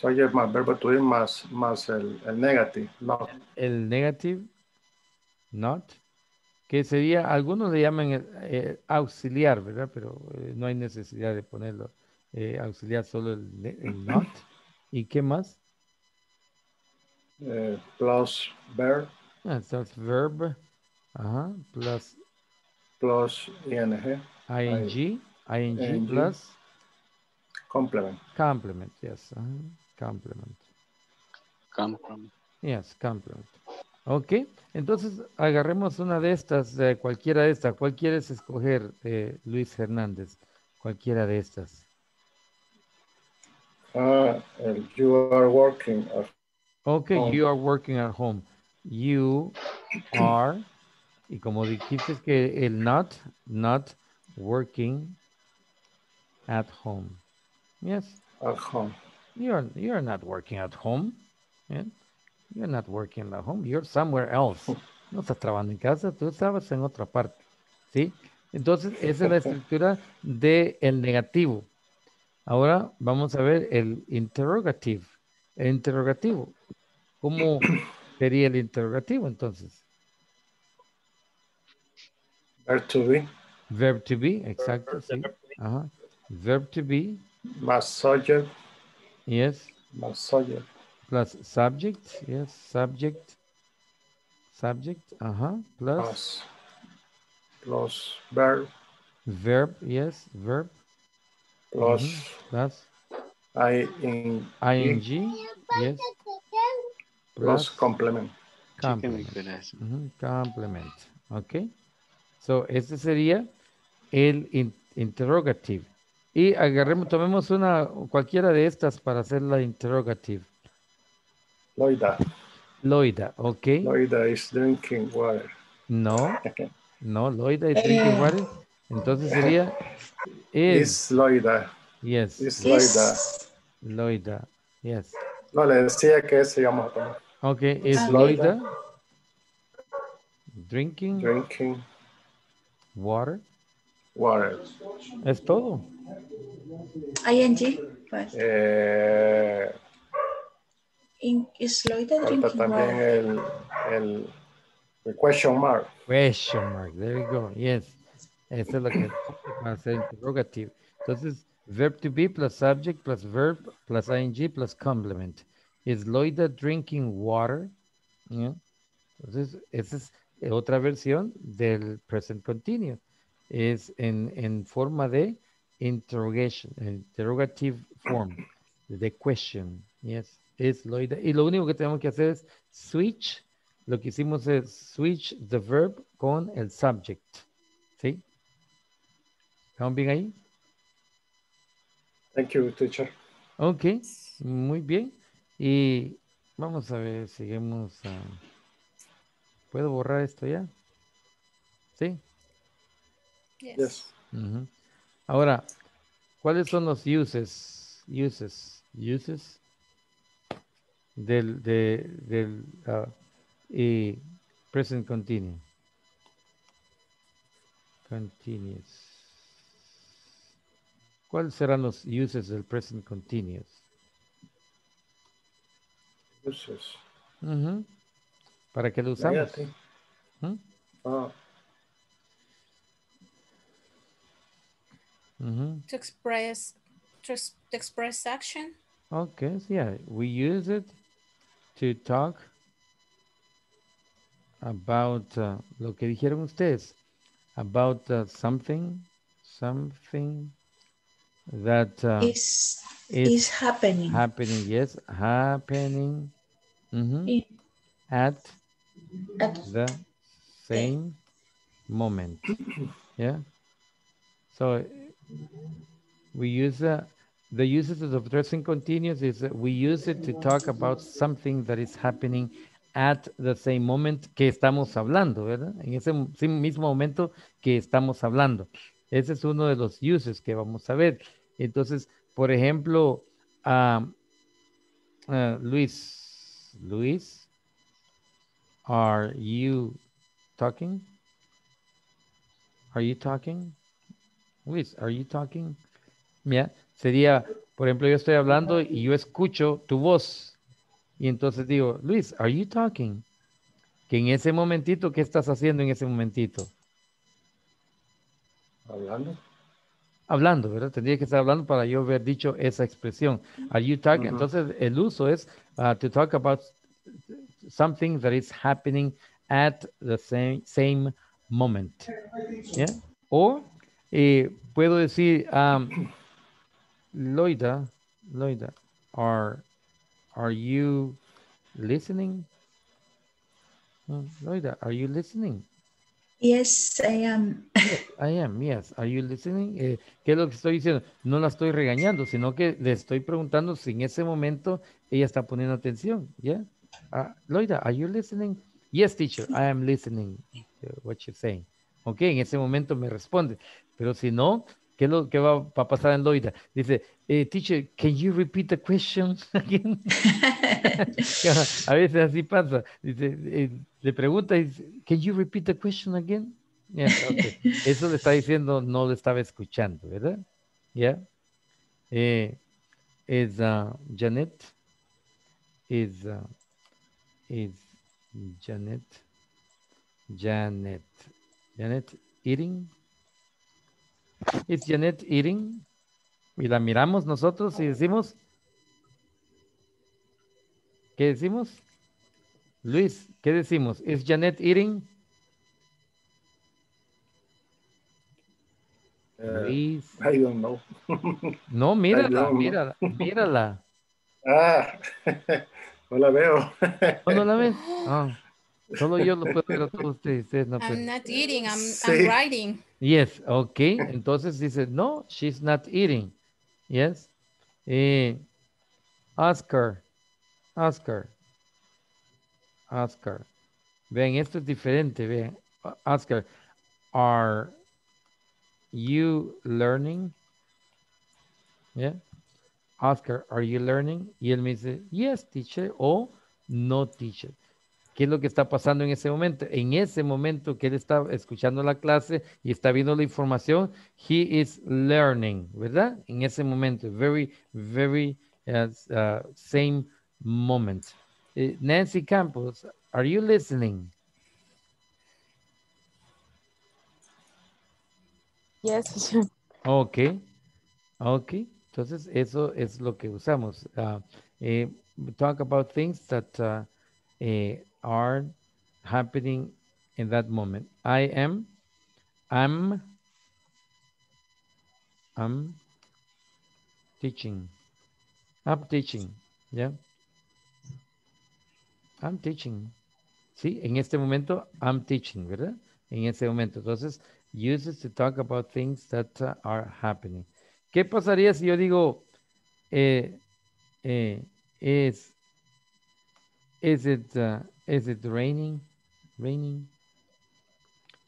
So I have my verb to be más el negative, not. El negative, not. Que sería, algunos le llaman auxiliar, ¿verdad? Pero no hay necesidad de ponerlo. Auxiliar, solo el not. ¿Y qué más? Plus verb. That's verb. Ajá, plus. Plus ing. Ing. Ing plus. Complement. Complement, yes. Complement. Complement. Yes, complement. Ok, entonces agarremos una de estas, cualquiera de estas. ¿Cuál quieres escoger, Luis Hernández? Cualquiera de estas. You are working at okay, home. You are working at home. You are, y como dijiste que el not working at home. Yes. At home. You're not working at home. Yeah. You're not working at home. You're somewhere else. No estás trabajando en casa, tú estabas en otra parte. ¿Sí? Entonces, esa es la estructura del negativo. Ahora vamos a ver el interrogativo. El interrogativo. ¿Cómo sería el interrogativo entonces? Verb to be. Verb to be, exacto. Verb, sí. Ajá. Verb to be. Más subject. Yes. Más subject. Plus subject, yes, subject, subject, plus verb. Verb, yes, verb. Plus. Plus. ing, yes. Plus complement. Complement, okay. So, este sería el interrogativo. Y agarremos, tomemos cualquiera de estas para hacer la interrogativa. Loida. Loida, ok. Loida is drinking water. No, no, Loida is drinking water. Entonces sería... Is Loida. Yes. Is Loida. Loida, yes. No, le decía que se llama. Ok, is Loida drinking water. Water. ¿Es todo? ING. Pues. Is Loida drinking water? El question mark. Question mark, there you go, yes. Esta es la que va a ser interrogativo. Entonces, verb to be plus subject plus verb plus ing plus complement. Is Loida drinking water? Yeah. Entonces, esa es otra versión del present continuous. Es en forma de interrogation, interrogative form, de question, yes. Es Loida. Y lo único que tenemos que hacer es switch. Lo que hicimos es switch the verb con el subject. ¿Sí? ¿Estamos bien ahí? Thank you, teacher. Ok, muy bien. Y vamos a ver, seguimos. ¿Puedo borrar esto ya? ¿Sí? Yes. Uh-huh. Ahora, ¿cuáles son los uses? del present continuous. ¿Cuáles serán los uses del present continuous? Uses. Uh-huh. ¿Para qué lo usamos? To express action. Okay, so yeah, we use it to talk about lo que dijeron ustedes, about something that is happening, yes, happening, at the same moment, yeah. So we use the uses of present continuous is that we use it to talk about something that is happening at the same moment que estamos hablando, ¿verdad? En ese mismo momento que estamos hablando. Ese es uno de los uses que vamos a ver. Entonces, por ejemplo, Luis, are you talking? Luis, are you talking? Yeah. Sería, Por ejemplo, yo estoy hablando y yo escucho tu voz. Y entonces digo, Luis, are you talking? Que en ese momentito, ¿qué estás haciendo en ese momentito? Hablando. Hablando, ¿verdad? Tendría que estar hablando para yo haber dicho esa expresión. Are you talking? Entonces, el uso es to talk about something that is happening at the same moment. Yeah? O puedo decir, Loida, are you listening? Loida, are you listening? Yes, I am. Yes, I am, yes. Are you listening? ¿Qué es lo que estoy diciendo? No la estoy regañando, sino que le estoy preguntando si en ese momento ella está poniendo atención. Yeah? Loida, are you listening? Yes, teacher, I am listening to what you're saying. Ok, en ese momento me responde. Pero si no, ¿qué es lo que va a pasar en Loida? Dice, teacher, can you repeat the question again? A veces así pasa. Dice, le pregunta, can you repeat the question again? Yeah, okay. Eso le está diciendo, no le estaba escuchando, ¿verdad? Yeah. Is Janet. Janet eating. Is Janet eating? Y la miramos nosotros y decimos, ¿qué decimos? Luis, ¿qué decimos? Is Janet eating? Luis. I don't know. No, mírala. Ah, no la veo. ¿No la ves? Ah. Solo yo lo puedo ver a todos ustedes. No I'm not eating, I'm writing. Yes, okay. Entonces dice, no, she's not eating. Yes. Oscar. Vean, esto es diferente. Vean, Oscar, are you learning? Yeah. Oscar, are you learning? Y él me dice, yes, teacher, o no, teacher. ¿Qué es lo que está pasando en ese momento? En ese momento que él está escuchando la clase y está viendo la información, he is learning, ¿verdad? En ese momento, very, very same moment. Nancy Campos, are you listening? Yes. Okay. Entonces, eso es lo que usamos. We talk about things that are happening in that moment. I'm teaching. I'm teaching. Yeah. I'm teaching. Sí, en este momento, I'm teaching, ¿verdad? En ese momento. Entonces, uses to talk about things that are happening. ¿Qué pasaría si yo digo, is it raining? Raining?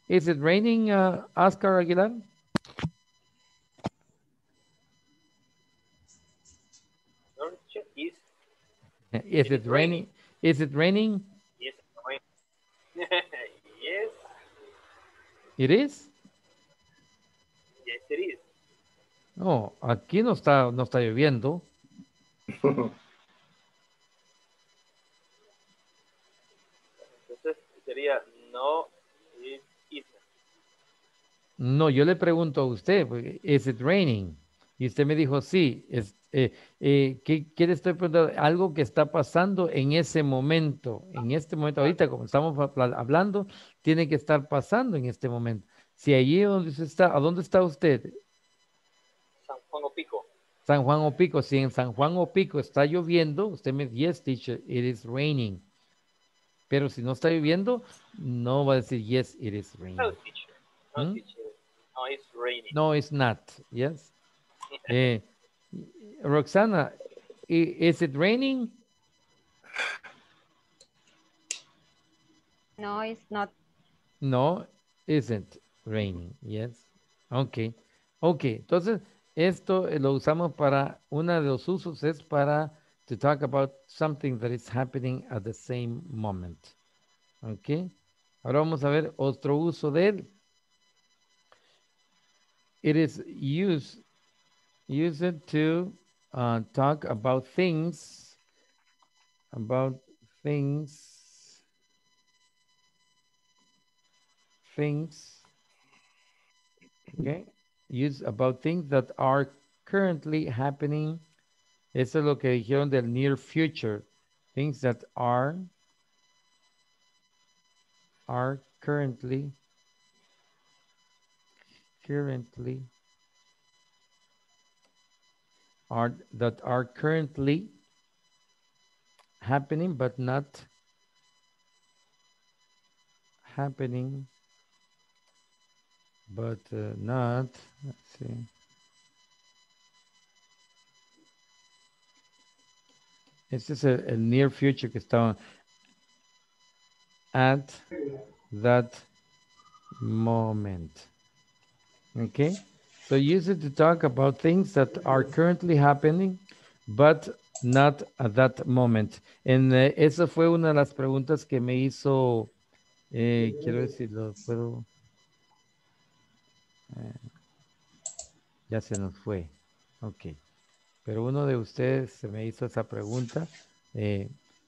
Is it raining, Oscar Aguilar? Is it raining? Is it raining? Yes, yes. It is? Yes, it is. No, aquí no está lloviendo. Entonces sería no, it isn't. No, yo le pregunto a usted, is it raining? Y usted me dijo, sí, es ¿qué le estoy preguntando? Algo que está pasando en ese momento. En este momento, ahorita como estamos hablando, tiene que estar pasando en este momento. Si allí donde usted está, ¿a dónde está usted? San Juan Opico. San Juan Opico. Si en San Juan Opico está lloviendo, usted me dice, yes, teacher, it is raining. Pero si no está lloviendo, no va a decir, yes, it is raining. No, teacher. No, teacher. No, it's raining. No, it's not. Yes. Roxana, is it raining? No, it's not. No, isn't raining. Yes. Okay. Entonces, esto lo usamos para, uno de los usos es para to talk about something that is happening at the same moment. Okay. Ahora vamos a ver otro uso de él. It is used to talk about things, okay, use about things that are currently happening. Eso es lo que dijeron del near future. Things that are currently happening but not happening but not, let's see. Este es el near future que estaba. At that moment. Okay? So use it to talk about things that are currently happening, but not at that moment. And esa fue una de las preguntas que me hizo, quiero decirlo, pero ya se nos fue. Okay. Pero uno de ustedes se me hizo esa pregunta,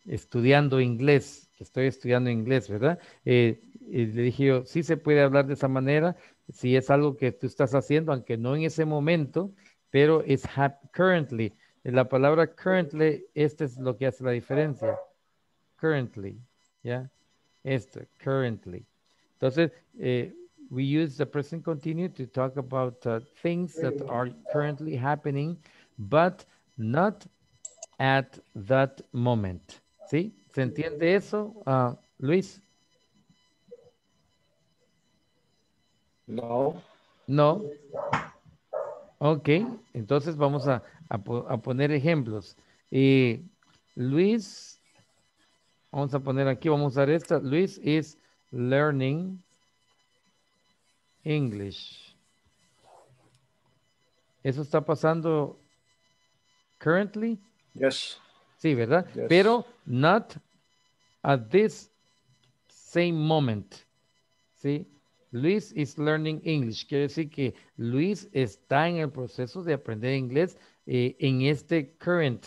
estudiando inglés, que estoy estudiando inglés, ¿verdad? Y le dije yo, sí se puede hablar de esa manera, si es algo que tú estás haciendo, aunque no en ese momento, pero es currently. La palabra currently, este es lo que hace la diferencia. Currently, ¿ya? Esto, currently. Entonces, we use the present continue to talk about things that are currently happening, but not at that moment. ¿Sí? ¿Se entiende eso, Luis? No. No. Ok, entonces vamos a poner ejemplos. Luis, vamos a poner aquí, vamos a usar esta. Luis is learning English. Eso está pasando currently? Yes. Sí, ¿verdad? Yes. Pero not at this same moment. ¿Sí? Luis is learning English. Quiere decir que Luis está en el proceso de aprender inglés en este current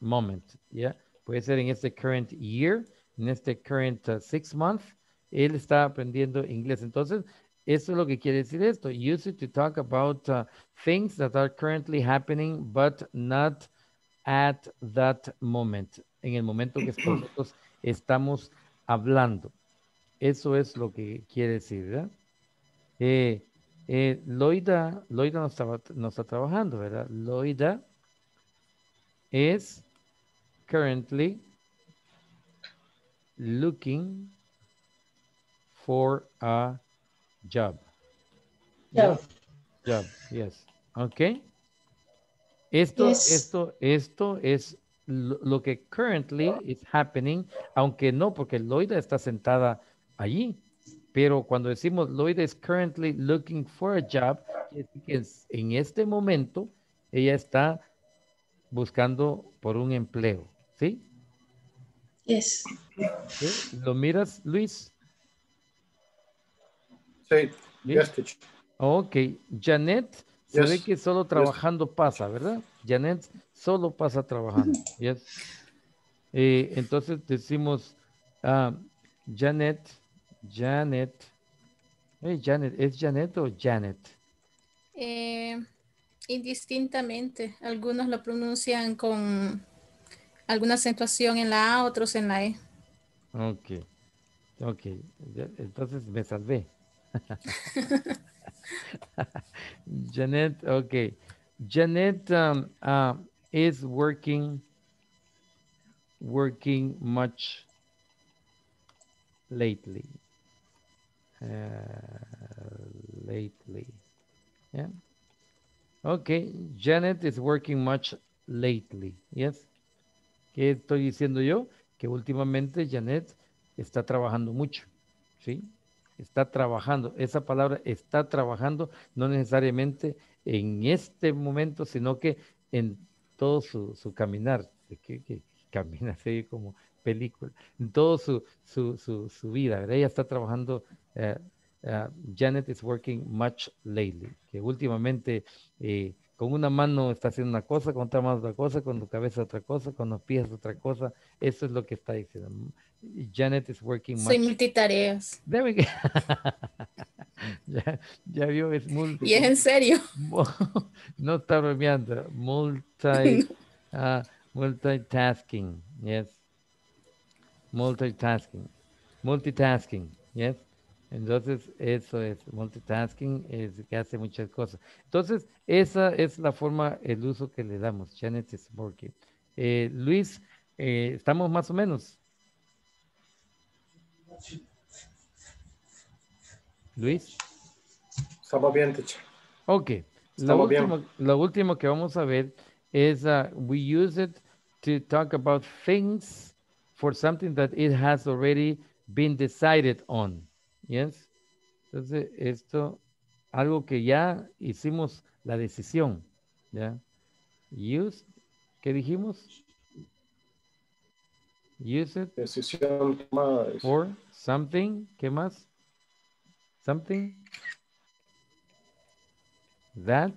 moment. ¿Ya? Puede ser en este current year, en este current 6 month. Él está aprendiendo inglés. Entonces, eso es lo que quiere decir esto. Use it to talk about things that are currently happening, but not at that moment. En el momento que nosotros estamos hablando. Eso es lo que quiere decir, ¿verdad? Loida no está trabajando, ¿verdad? Loida is currently looking for a job. Job. Job, yes. Okay. Esto, yes. Esto es lo que currently is happening, aunque no, porque Loida está sentada allí. Pero cuando decimos Loida is currently looking for a job, es, en este momento ella está buscando por un empleo. ¿Sí? Yes. ¿Sí? ¿Lo miras, Luis? Sí. ¿Sí? Ok. Janet, se yes. ve que solo trabajando yes. pasa, ¿verdad? Janet solo pasa trabajando. Yes. Entonces decimos Janet. ¿Es Janet o Janet? Indistintamente. Algunos lo pronuncian con alguna acentuación en la A, otros en la E. Ok. Ok. Entonces me salvé. Janet, okay. Janet is working much lately. Lately. Yeah. Okay. Janet is working much lately. Yes. ¿Qué estoy diciendo yo? Que últimamente Janet está trabajando mucho. ¿Sí? Está trabajando. Esa palabra está trabajando, no necesariamente en este momento, sino que en todo su caminar. Que camina así como película. En todo su vida, ¿verdad? Ella está trabajando. Janet is working much lately. Que últimamente Con una mano está haciendo una cosa, con otra mano otra cosa, con tu cabeza otra cosa, con los pies otra cosa. Eso es lo que está diciendo. Janet is working. Soy multitareas. There we go. ya vio, es multi. Y es en serio. No está bromeando. Multitasking. Yes. Multitasking. Multitasking. Yes. Entonces, eso es, multitasking, es que hace muchas cosas. Entonces, esa es la forma, el uso que le damos. Janet is working. Luis, ¿estamos más o menos? Luis. Estamos bien, teacher. Ok. Lo último que vamos a ver es, we use it to talk about things for something that it has already been decided on. Yes. Entonces, esto, algo que ya hicimos la decisión. ¿Ya? Use, ¿qué dijimos? Use it. Decisión tomada. For something, ¿qué más? Something. That.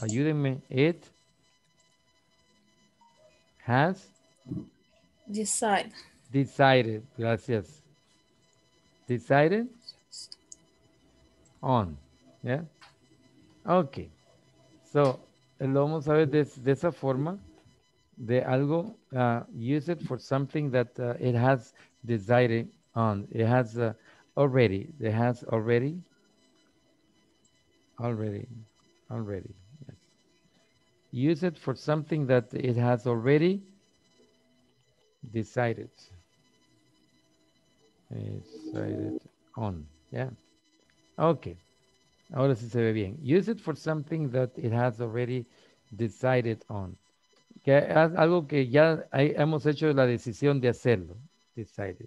Ayúdenme. It. Has. Decide. Decided, gracias. Decided on, ¿ya? Yeah. Ok. So, lo vamos a ver de esa forma, de algo, use it for something that it has decided on. It has already, it has already, already, already. Yes. Use it for something that it has already decided. Decided on, yeah. Okay, ahora sí se ve bien. Use it for something that it has already decided on. Que es algo que ya hemos hecho la decisión de hacerlo. Decided.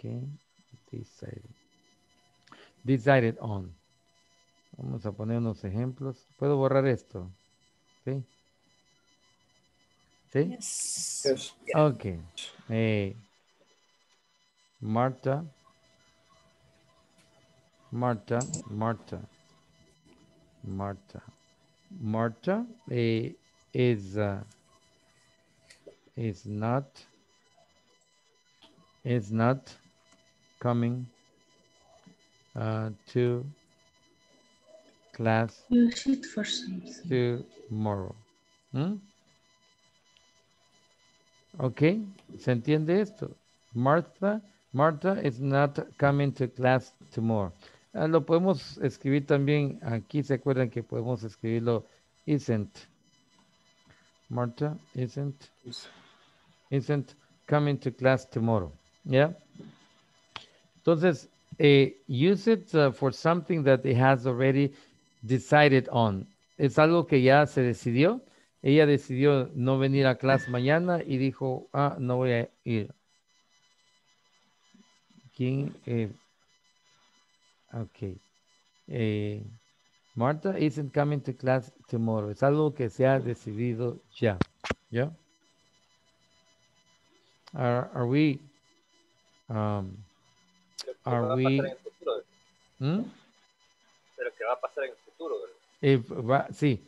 Okay, decided. Decided on. Vamos a poner unos ejemplos. ¿Puedo borrar esto? Sí. ¿Sí? Yes. Okay. Marta is not coming to class tomorrow. ¿Mm? Ok, ¿se entiende esto? Marta is not coming to class tomorrow. Lo podemos escribir también aquí, ¿se acuerdan que podemos escribirlo? Isn't. Marta isn't coming to class tomorrow. ¿Ya? Yeah. Entonces, use it for something that it has already decided on. Es algo que ya se decidió. Ella decidió no venir a clase mañana y dijo, no voy a ir. ¿Quién? Ok. Marta isn't coming to class tomorrow. Es algo que se ha decidido ya. ¿Ya? Are we... Pero que va a pasar en el futuro. Sí.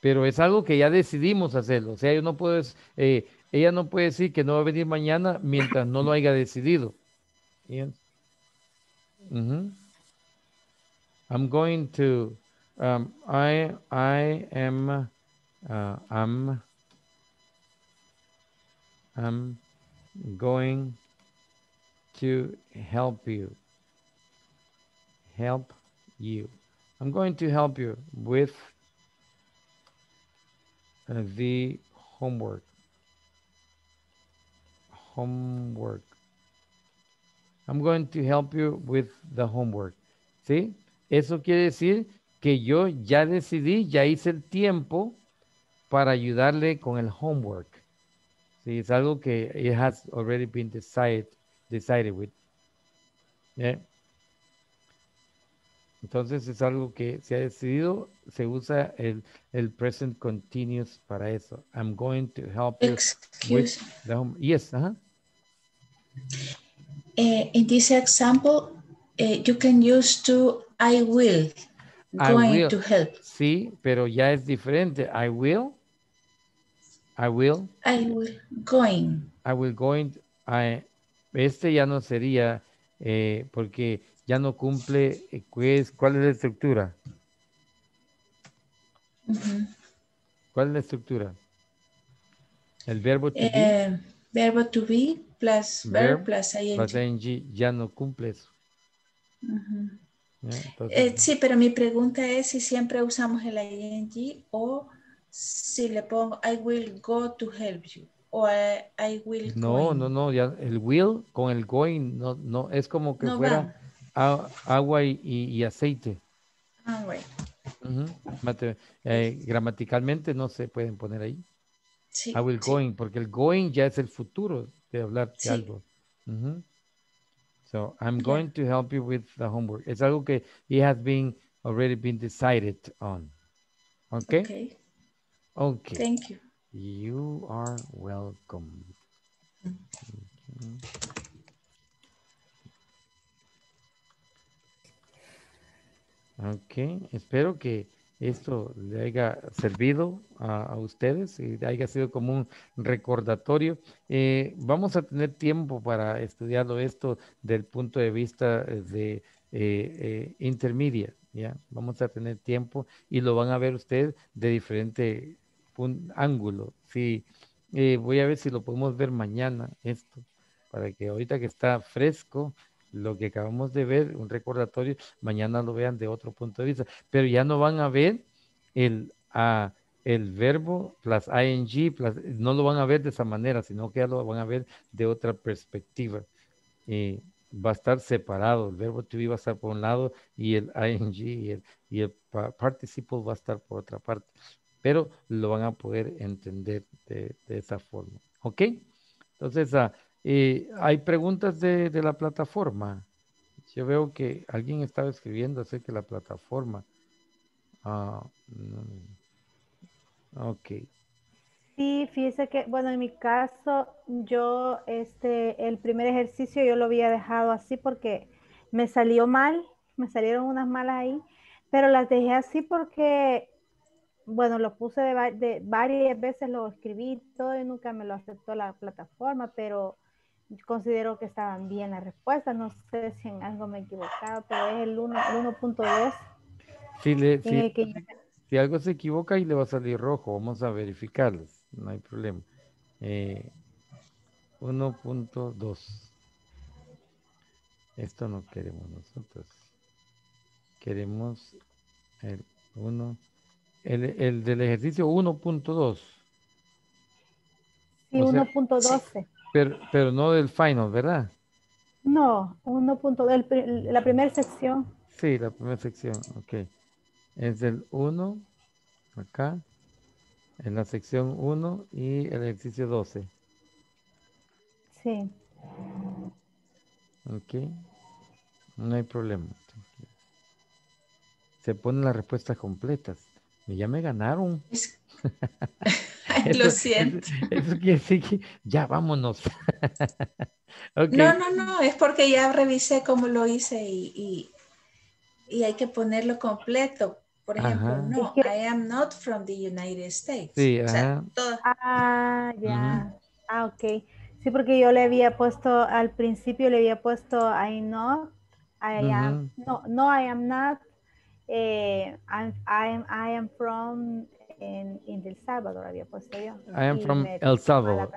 Pero es algo que ya decidimos hacerlo. O sea, yo no puedo, ella no puede decir que no va a venir mañana mientras no lo haya decidido. Yes. Mm-hmm. I'm going to, I'm going to help you. Help you. I'm going to help you with the homework. I'm going to help you with the homework. ¿Sí? Eso quiere decir que yo ya decidí, ya hice el tiempo para ayudarle con el homework. ¿Sí? Es algo que it has already been decided with. ¿Sí? Entonces es algo que se ha decidido, se usa el present continuous para eso. I'm going to help you. Excuse with the home. Yes, uh-huh. In this example, you can use to I will. Going to help. Sí, pero ya es diferente. I will. I will. I will going. I will going. Este ya no sería, porque ya no cumple. Pues, ¿cuál es la estructura? Uh-huh. ¿Cuál es la estructura? El verbo to be. Verbo to be plus verb plus ing. Plus ing ya no cumple eso. Uh-huh. Entonces, sí, pero mi pregunta es si siempre usamos el ing o si le pongo I will go to help you o I will no, going. No, ya el will con el going no es como que no fuera agua y aceite. Ah, bueno. Uh-huh. Gramaticalmente no se pueden poner ahí. Sí, I will going, porque el going ya es el futuro de hablar de algo. Uh-huh. So I'm going to help you with the homework. Es algo que it has been already been decided on. Okay? Okay. Thank you. You are welcome. Okay. Espero que esto le haya servido a ustedes y haya sido como un recordatorio. Vamos a tener tiempo para estudiarlo esto del punto de vista de intermedia. ¿Ya? Vamos a tener tiempo y lo van a ver ustedes de diferente ángulo. Sí, voy a ver si lo podemos ver mañana esto, para que ahorita que está fresco, lo que acabamos de ver, un recordatorio, mañana lo vean de otro punto de vista, pero ya no van a ver el verbo plus ing, no lo van a ver de esa manera, sino que ya lo van a ver de otra perspectiva. Va a estar separado, el verbo to be va a estar por un lado y el ing y el participle va a estar por otra parte, pero lo van a poder entender de esa forma. ¿Ok? Entonces, hay preguntas de la plataforma. Yo veo que alguien estaba escribiendo acerca de la plataforma. Ok. Sí, fíjese que, bueno, en mi caso, yo, el primer ejercicio yo lo había dejado así porque me salió mal, me salieron unas malas ahí, pero las dejé así porque, bueno, lo puse de varias veces, lo escribí todo y nunca me lo aceptó la plataforma, pero considero que estaban bien las respuestas, no sé si en algo me he equivocado, pero es el 1.2. Si algo se equivoca ahí le va a salir rojo, vamos a verificarles, no hay problema. 1.2. Esto no queremos nosotros. Queremos el 1, el del ejercicio 1.2. Sí, 1.12. Pero no del final, ¿verdad? No, 1.2, la primera sección. Sí, la primera sección, ok. Es del 1, acá, en la sección 1 y el ejercicio 12. Sí. Ok, no hay problema. Se ponen las respuestas completas. Ya me ganaron. Eso, lo siento. Eso quiere decir que ya vámonos. Okay. No, es porque ya revisé cómo lo hice y hay que ponerlo completo. Por ejemplo, no, I am not from the United States. Sí, o sea, todo. Ok. Sí, porque yo le había puesto, al principio le había puesto I am not. I am from in El Salvador había puesto yo. I am from El Salvador.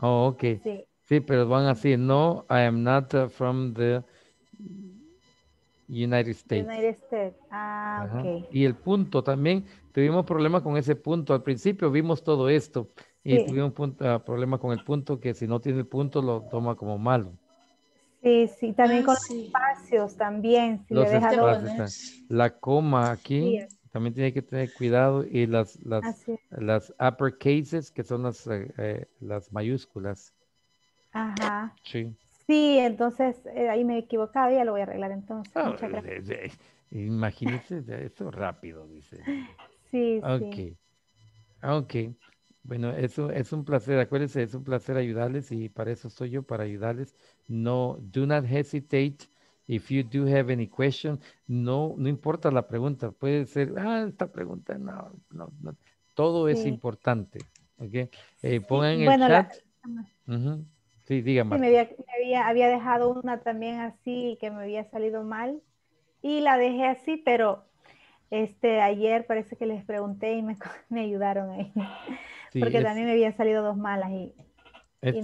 Oh, okay. Sí. Sí, pero van así. No, I am not from the United States. Okay. Y el punto también, tuvimos problemas con ese punto. Al principio vimos todo esto y tuvimos problemas con el punto, que si no tiene el punto lo toma como malo. Sí, también con los espacios, también. Si los le deja espacios, la coma aquí, también tiene que tener cuidado, y las uppercases, que son las mayúsculas. Ajá. Sí, entonces ahí me he equivocado, ya lo voy a arreglar entonces. Imagínense, eso rápido, dice. Sí. Ok. Bueno, eso es un placer, acuérdense, es un placer ayudarles y para eso estoy yo, para ayudarles. No, do not hesitate If you do have any question, no importa la pregunta. Puede ser, esta pregunta, no. Todo es importante. Okay. Pongan en el chat. Sí, dígame. Sí, me había dejado una también así que me había salido mal y la dejé así, pero ayer parece que les pregunté y me ayudaron ahí. Sí, porque también me habían salido dos malas y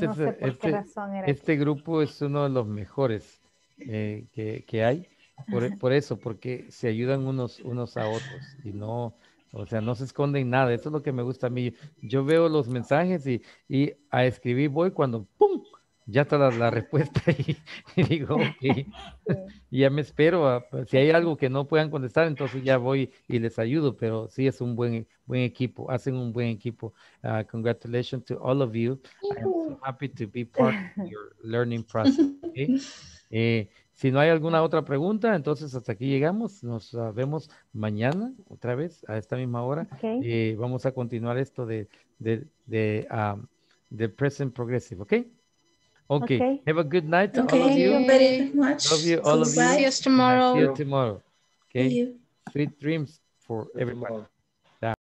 no sé por qué razón era. Este grupo es uno de los mejores que hay. Por eso, porque se ayudan unos a otros y no... O sea, no se esconden nada. Eso es lo que me gusta a mí. Yo veo los mensajes y a escribir voy cuando ¡pum! Ya está la respuesta y digo, ok. Y ya me espero. Si hay algo que no puedan contestar, entonces ya voy y les ayudo. Pero sí es un buen equipo. Hacen un buen equipo. Congratulations to all of you. I'm so happy to be part of your learning process. Okay? Si no hay alguna otra pregunta, entonces hasta aquí llegamos. Nos vemos mañana otra vez a esta misma hora. Okay. Vamos a continuar esto de Present Progressive, ¿ok? Okay. Have a good night to all of you. Thank you very much. Love you all of you. See you tomorrow. See you tomorrow. Okay. Sweet dreams for everyone.